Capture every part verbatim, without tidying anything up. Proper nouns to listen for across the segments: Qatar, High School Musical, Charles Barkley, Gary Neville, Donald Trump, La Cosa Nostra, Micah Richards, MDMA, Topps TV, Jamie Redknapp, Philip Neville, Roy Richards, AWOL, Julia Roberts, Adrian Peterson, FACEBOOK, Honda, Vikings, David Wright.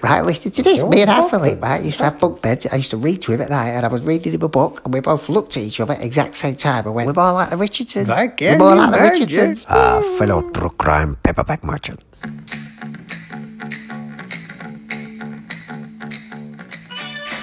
Right, listen to this. You're me and Atherley, right, used to have bunk beds. I used to read to him at night, and I was reading him a book, and we both looked at each other at the exact same time and went, we're more like the Richardsons. Like we're more like the Richardsons. Ah, uh, fellow true crime paperback merchants.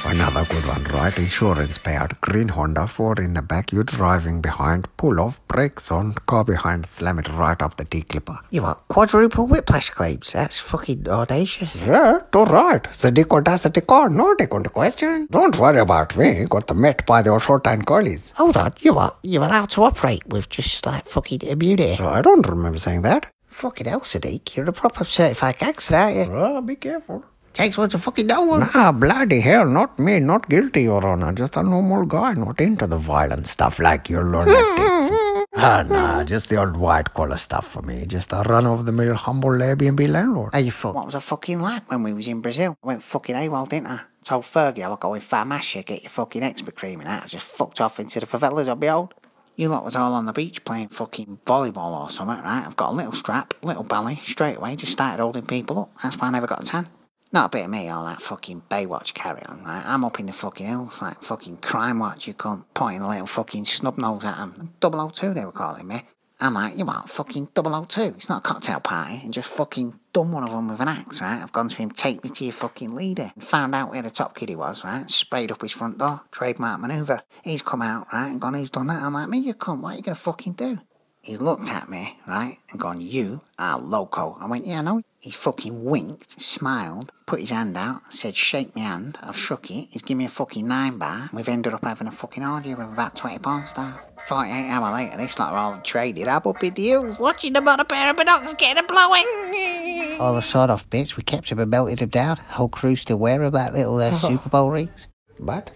Another good one, right? Insurance payout. Green Honda, Ford in the back, you driving behind, pull off, brakes on, car behind, slam it right up the D-clipper. You want quadruple whiplash claims? That's fucking audacious. Yeah, all right. The decor does the decor, no decor to question. Don't worry about me, got the met by the short-hand collies. Hold on, you are, you're allowed to operate with just, like, fucking immunity. I don't remember saying that. Fucking hell, Sadiq, you're a proper certified gangster, aren't you? Oh, be careful. Takes one to fucking no one. Nah, bloody hell, not me, not guilty, Your Honor. Just a normal guy, not into the violent stuff like your lunatics. Ah, nah, just the old white-collar stuff for me. Just a run-of-the-mill humble Airbnb landlord. Hey, you fuck. What was I fucking like when we was in Brazil? I went fucking AWOL, didn't I? Told Fergie I was going fam ass shit, get your fucking eczema cream and that. I just fucked off into the favelas on my own. You lot was all on the beach playing fucking volleyball or something, right? I've got a little strap, little belly, straight away, just started holding people up. That's why I never got a tan. Not a bit of me, all that fucking Baywatch carry-on, right? I'm up in the fucking hills, like fucking Crime Watch, you cunt, pointing a little fucking snub-nose at them. double oh two they were calling me. I'm like, you what, fucking double oh two? It's not a cocktail party, and just fucking done one of them with an axe, right? I've gone to him, take me to your fucking leader, and found out where the top kid he was, right? Sprayed up his front door, trademark manoeuvre. He's come out, right, and gone, who's done that? I'm like, me, you cunt, what are you gonna fucking do? He's looked at me, right, and gone, you are loco. I went, yeah, I know. He fucking winked, smiled, put his hand out, said, shake me hand. I've shook it. He's given me a fucking nine bar. And we've ended up having a fucking orgy with about twenty porn stars. forty-eight hours later, this lot are all traded. I'm up in the hills, watching them on a pair of binoculars getting a blowing. All the sawed-off bits, we kept them and melted them down. Whole crew still wearing like little uh, Super Bowl rings. But...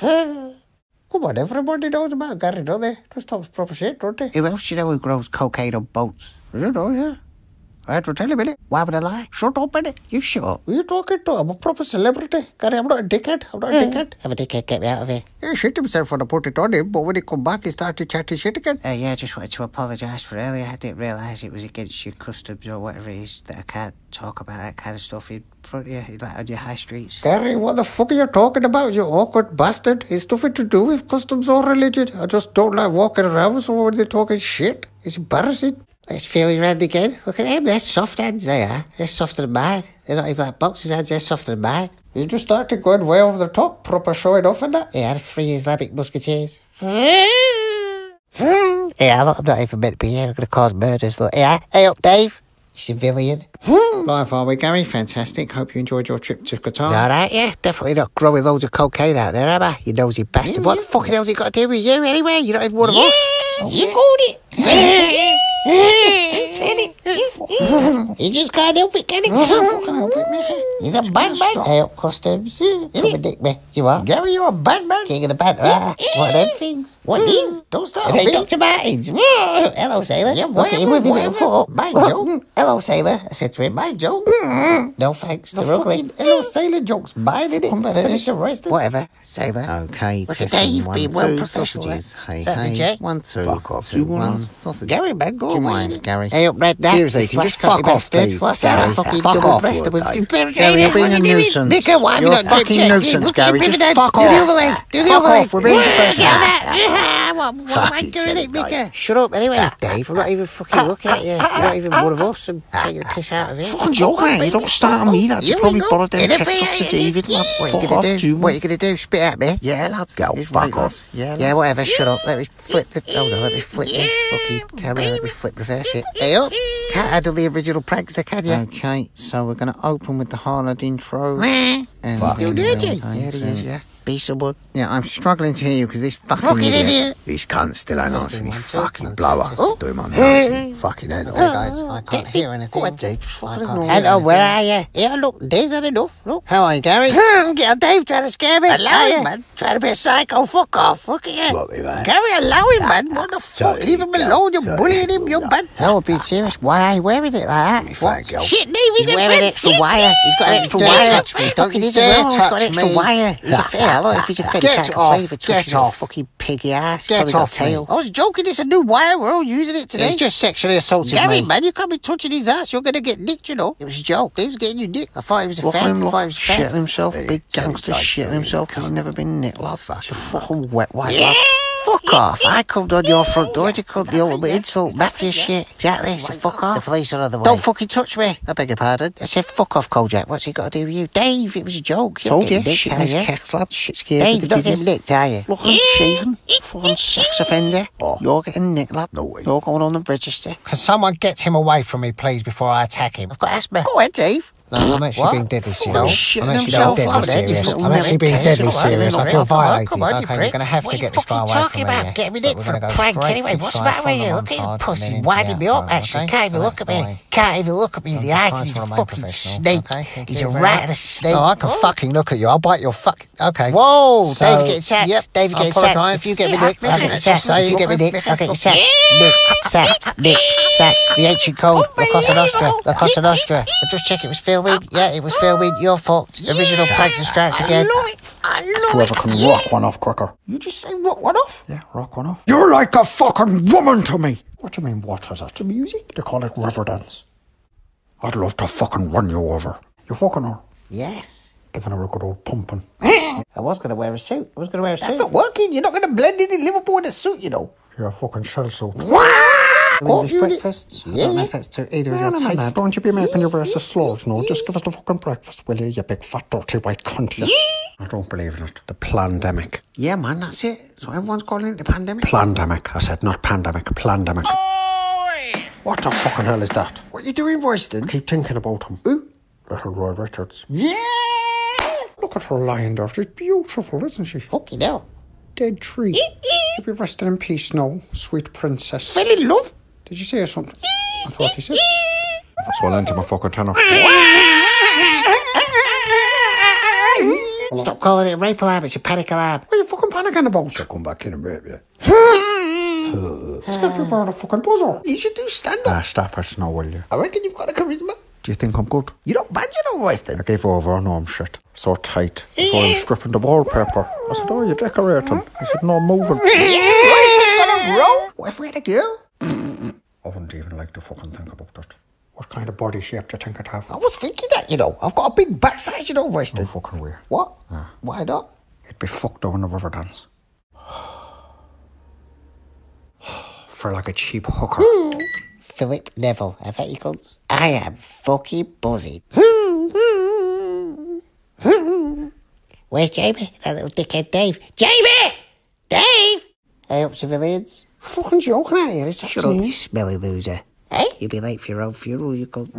come on, everybody knows about Gary, don't they? Just talks proper shit, don't they? Who else do you know who grows cocaine on boats? You know, yeah. I had to tell him, innit? Why would I lie? Shut up, innit? You shut up. Who are you talking to? I'm a proper celebrity. Gary, I'm not a dickhead. I'm not a yeah. dickhead. I'm a dickhead. Get me out of here. He shit himself when I put it on him, but when he come back, he started chatting shit again. Uh, yeah, I just wanted to apologise for earlier. I didn't realise it was against your customs or whatever it is that I can't talk about that kind of stuff in front of you, like on your high streets. Gary, what the fuck are you talking about, you awkward bastard? It's nothing to do with customs or religion. I just don't like walking around with someone when they're talking shit. It's embarrassing. Let's feel your hand again. Look at them, they're soft hands, they are. They're softer than mine. They're not even like boxers' hands, they're softer than mine. You just started going way over the top, proper showing off and that. Yeah, three Islamic musketeers. Yeah, look, I'm not even meant to be here, I'm going to cause murders, look. Yeah, hey up, Dave. Civilian. Life, are we, Gary? Fantastic. Hope you enjoyed your trip to Qatar. Alright, yeah. Definitely not growing loads of cocaine out there, am I? You nosy bastard. Yeah, what yeah. the fucking hell's it got to do with you anyway? You're not even one of yeah. us. Oh, you yeah. called it. He said it. He just can't help it, can he? Fucking help it, Misha. He's a bad man. Hey, up customs. Come and dick me. You are? Gary, you're a bad man. King of the bad. What are them things? What these? Don't start. Hey, Doctor Martins. Hello, sailor. Yeah, what are you with his foot? My joke. Hello, sailor. I said to him, my joke. No thanks. The fucking hello, sailor joke's mine, isn't it? Finish arrested. Whatever, sailor. Okay, testing one, two sausages. Hey, hey. One, two. Fuck off. Two, one. Gary, man, go away. Do you mind, Gary? Hey, up, Redknapp. Seriously, you can just fuck off, Steve. What's that? Fucking double-breasted with two pair of trainers. You're being a nuisance. Micah, why have you not fucking nuisance, Gary? Just fuck off. Do the other leg. Do the other leg. We're being professional. What am I doing it, Micah? Shut up. Anyway, Dave, I'm not even fucking looking at you. You're not even one of us. I'm taking the piss out of you. Fucking joke, man. You don't start on me. That's probably borrowed them ketchups to David. Fuck off, Stu. What are you going to do? Spit at me? Yeah, lads. Go. Fuck off. Yeah, whatever. Shut up. Let me flip the... Hold on, let me flip this fucking camera. Let me flip reverse it. Hey, up. Can't handle the original prankster, can you? Okay, so we're going to open with the Harland intro. Is he still dirty? Yeah, he is, yeah. Be someone. Yeah, I'm struggling to hear you because this fucking Fucking idiot. idiot. This cunt still ain't answering his fucking blower. Oh. Do him on hey. Fucking head off. Hey guys, I can't Dexter. hear anything. What, Dave? Hello, where are you? Yeah, look, Dave's had enough. Look. How are you, Gary? Get on, Dave, trying to scare me. Allow him, man. Trying to be a psycho. Fuck off. Look at you. Gary, allow him, that, man. That, what the fuck? Leave him alone. You're bullying him. You're bad. No, I'm being serious. Why are you wearing it like that? What? Shit, Dave, he's wearing an extra wire. He's got an extra wire. He's got an extra wire. he's as well. He's got an extra me. wire. He's a fair lot. If he's a fair, he can't off, play with touching off. fucking piggy ass. Get off tail. Me. I was joking. It's a new wire. We're all using it today. He's just sexually assaulting Gary, me. Gary, man, you can't be touching his ass. You're going to get nicked, you know. It was a joke. He was getting you nicked. I thought he was a Look fan. Him, I thought he was shitting fan. himself. Hey, big gangster shitting himself because he's never been nicked. Love that. The fucking wet white lad. Fuck off. I come on your front door. You come the ultimate insult. Mafia shit. Exactly. So fuck off. The police are on the way. Don't fucking touch me. I beg your pardon. I said fuck off, Kojak. What's he got to do with you? Dave, it was a joke. You're Told you. Nicked, shit in his lad. Shit scared. Dave, you're not getting nicked, are you? Look, I'm shaven. Fucking sex offender. Oh. You're getting nicked, lad. No way. You're going on the register. Can someone get him away from me, please, before I attack him? I've got asthma. Go ahead, Dave. No, I'm actually what? being deadly serious. I'm actually being deadly serious. I'm actually being deadly serious. I feel violated. Okay, you're going to have to get this guy away from me. What are you fucking talking about? Get rid of it for a prank anyway. What's the matter with you? Look at you, pussy. Winding me up, actually. Can't even look at me. Can't even look at me in the eye because he's a fucking snake. He's a rat and a snake. No, I can fucking look at you. I'll bite your fucking... Okay. Whoa, David getting sacked. Yep, David getting sacked. If you get me nicked, I get sacked. If you get me nicked, I get sacked. Nicked, sacked, nicked, sacked. The ancient code. La Cosa Nostra. La Cosa Nostra. I'll just check it was filled. Yeah, it was filming. You're fucked. Original yeah, pranks and strikes again. I love it. I love Whoever it. Whoever can yeah. rock one off quicker. You just say rock one off? Yeah, rock one off. You're like a fucking woman to me. What do you mean, what is it? The music? They call it river dance. I'd love to fucking run you over. You fucking her? Yes. Giving her a good old pumping. I was going to wear a suit. I was going to wear a That's suit. That's not working. You're not going to blend in in Liverpool in a suit, you know. You're a fucking shell suit. English breakfasts? Yeah. I don't know if that's to either of your tastes. No, no, no, don't you be making your verses slogs, no. Just give us the fucking breakfast, will you, you big fat dirty white cunt, you. I don't believe in it. The plandemic. Yeah, man, that's it. So everyone's calling it the pandemic? Plandemic. I said not pandemic, plandemic. Oi! What the fucking hell is that? What are you doing, Royston? I keep thinking about him. Who? Little Roy Richards. Yeah! Look at her lying there. She's beautiful, isn't she? Fucking hell. Dead tree. You'll be resting in peace now, sweet princess. Fell in love. Did you say something? That's what he said. That's what I learned to my fucking tenor. Stop calling it a rape alarm, it's a panic alarm. What are you fucking panicking about? I'll come back in and rape you. Stop your brother fucking buzzer. You should do stand up. Ah, stop it now, will you? I reckon you've got a charisma. Do you think I'm good? You're not bad, you know, Royston. I gave over, I know I'm shit. So tight. So I was stripping the wallpaper. I said, oh, you're decorating. I said, no, I'm moving. Royston's on a roll. What if we had a girl? I wouldn't even like to fucking think about that. What kind of body shape do you think I'd have? I was thinking that, you know. I've got a big backside, you know, Royston. No fucking way. What? Nah. Why not? It'd be fucked down the river dance. For like a cheap hooker. Mm. Philip Neville, I bet he comes. I am fucking buzzing. Where's Jamie? That little dickhead Dave. Jamie! Dave! Hey up, civilians. Fucking joking out here, it's actually you, smelly loser. Hey? You'll be late for your own funeral, you cunt.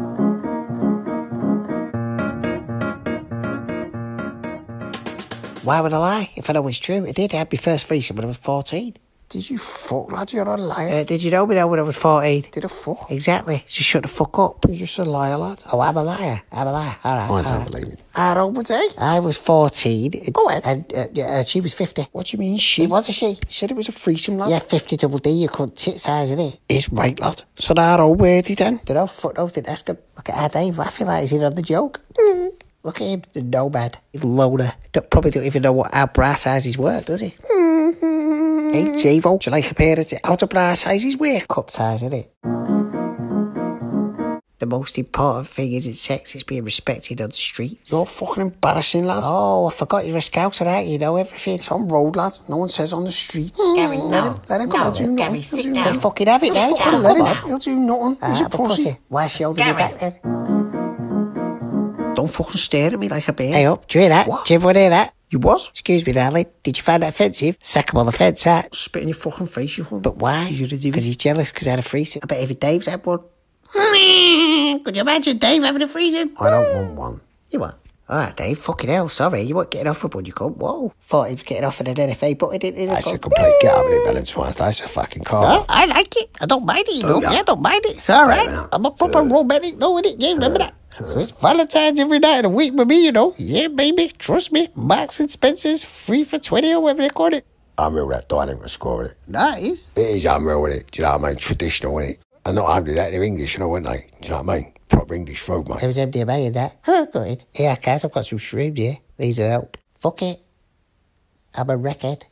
Why would I lie? If I know it's true, I did. I had my first threesome when I was fourteen. Did you fuck, lad? You're a liar. Uh, did you know me now when I was fourteen? Did I fuck? Exactly. So shut the fuck up. You're just a liar, lad. Oh, I'm a liar. I'm a liar. All right. I don't believe it. How old was I? I was fourteen. Go ahead. And uh, yeah, she was fifty. What do you mean, she? It was a she. She said it was a threesome, lad. Yeah, fifty double D. You couldn't tit size, innit? It's right, lad. So how old were they then? Dunno, fuck knows, didn't ask him. Look at our Dave laughing like he's in on the joke. Mm. Look at him. The nomad. He's a loner. Don't, probably don't even know what our bra sizes were, does he? Mm-hmm. Hey, Javo, do you like a pair of the outer bra sizes? Wear cup size, innit? The most important thing isn't sex, it's being respected on the streets. You're fucking embarrassing, lad. Oh, I forgot you're a scouser, aren't you? You know everything. It's on road, lad. No one says on the streets. Gary, no. Let him, let him no, go. No, Gary, sit do down. Let's fucking have it now. Fucking let him have it. He'll do nothing. Uh, He's a pussy. pussy. Why is she holding Gary. you back then? Don't fucking stare at me like a bear. Hey, up, do you hear that? What? Do everyone hear that? You was? Excuse me, darling. Did you find that offensive? Sack him on the fence, huh? Spit in your fucking face, you cunt. But why? Because he's jealous, because I had a threesome. I bet even Dave's had one. Could you imagine Dave having a threesome? I don't want one. You what? Alright, Dave, fucking hell, sorry. You weren't getting off with one, you cunt. Whoa. Thought he was getting off with an N F A, but he didn't. That's a complete get out of it, Valentine's. That's a fucking car. No, I like it. I don't mind it, you know. Yeah, I don't mind it. It's alright. I'm a proper romantic, knowing it. Yeah, remember that? It's Valentine's every night of the week with me, you know. Yeah, baby, trust me. Marks and Spencer's, free for twenty or whatever they call it. I'm real that though, I ain't gonna score with it. Nah, it is. It is, I'm real with it. Do you know what I mean? Traditional, innit? I'm not hardly that, they're English, you know, aren't they? Do you know what I mean? Proper English food, mate. There was M D M A in that. Huh, go ahead. Yeah, Kaz, I've got some shrimp, yeah. These help. Fuck it. I'm a wreckhead.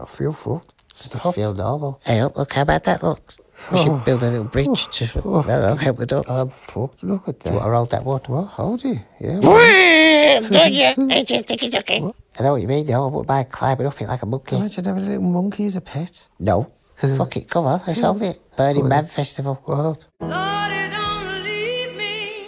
I feel fucked. Stop. I feel normal. Hey, look, look how bad that looks. We oh. should build a little bridge oh. to oh. Know, help the ducks. I'm fucked, look at that. You want to roll that one? Well, hold it. Yeah. Don't you? It's just sticky sucky. What? I know what you mean, though. I wouldn't mind climbing up it like a monkey. Imagine having a little monkey as a pet. No. Fuck it, come on, let's hold it. Burning Man Festival. Why not? Lord, it don't leave me.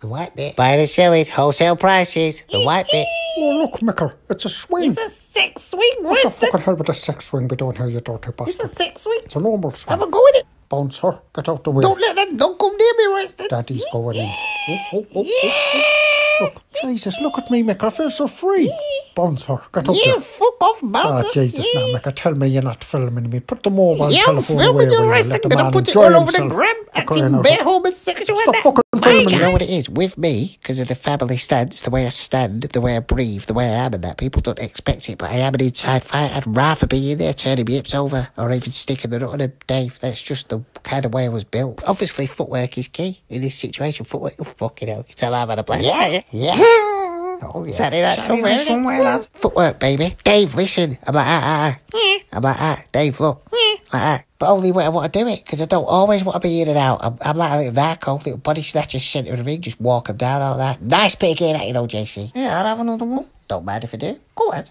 The white bit. Buying and selling, wholesale prices. The white bit. Oh, look, Micker, it's a swing. It's a sex swing, where's What the fucking hell would a sex swing be doing here, you dirty bastard? It's a sex swing. It's a normal swing. Have a go at it. Bouncer, get out the way. Don't let that dog come near me, Weston. Daddy's going in. Oh, oh, oh, oh. Look, Jesus, look at me, Micker, I feel so free. Bouncer, get up here. You fuck off, Bouncer. Ah, Jesus, now, Micker, tell me you're not filming me. Put the mobile yeah, telephone away. Yeah, I'm filming you, Weston. I'm going to put it all over the gram. Acting bare homosexual. Stop fucking filming me. You know what it is? With me, because of the family stance, the way I stand, the way I breathe, the way I am and that, people don't expect it, but I am an inside fighter. I'd rather be in there turning my hips over or even sticking the nut on a Dave. That's just the kind of way I was built. Obviously, footwork is key in this situation. Footwork, oh, fucking hell. You can tell I've had a blast. Yeah, yeah. yeah. Oh, yeah. Saturday night somewhere. somewhere lad. Footwork, baby. Dave, listen. I'm like, ah, ah, ah. I'm like, ah, Dave, look. Yeah. Like that. But only when I want to do it, because I don't always want to be in and out. I'm, I'm like a little narco, little body snatcher, centre of the ring, just walk them down, all that. Nice bit again, you know, J C. Yeah, I'll have another one. Don't mind if I do. Go on.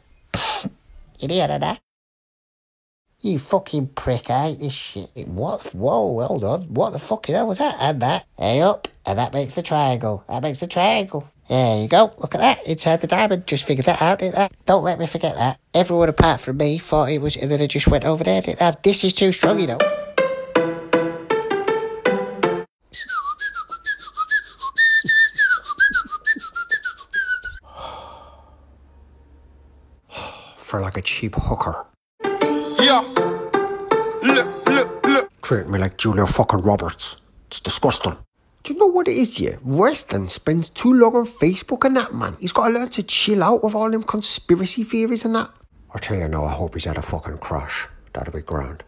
You hear that? You fucking prick, I hate this shit. What? Whoa, hold on. What the fucking hell was that? And that. Hey, up. And that makes the triangle. That makes the triangle. There you go. Look at that. Inside the diamond. Just figured that out, didn't I? Don't let me forget that. Everyone apart from me thought it was... And then I just went over there, didn't I? This is too strong, you know. For like a cheap hooker. Yeah. Look, look, look. Treat me like Julia fucking Roberts. It's disgusting. Do you know what it is, yeah? Weston spends too long on Facebook and that, man. He's got to learn to chill out with all them conspiracy theories and that. I tell you now, I hope he's had a fucking crash. That'll be grand.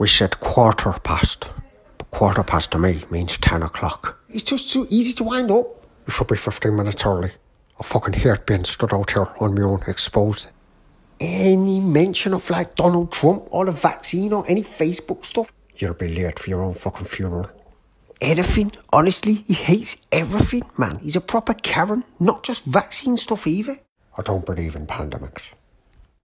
We said quarter past. But quarter past to me means ten o'clock. It's just too easy to wind up. You should be fifteen minutes early. I fucking hate being stood out here on my own, exposed. Any mention of, like, Donald Trump or the vaccine or any Facebook stuff? You'll be late for your own fucking funeral. Anything, honestly, he hates everything, man. He's a proper Karen, not just vaccine stuff either. I don't believe in pandemics.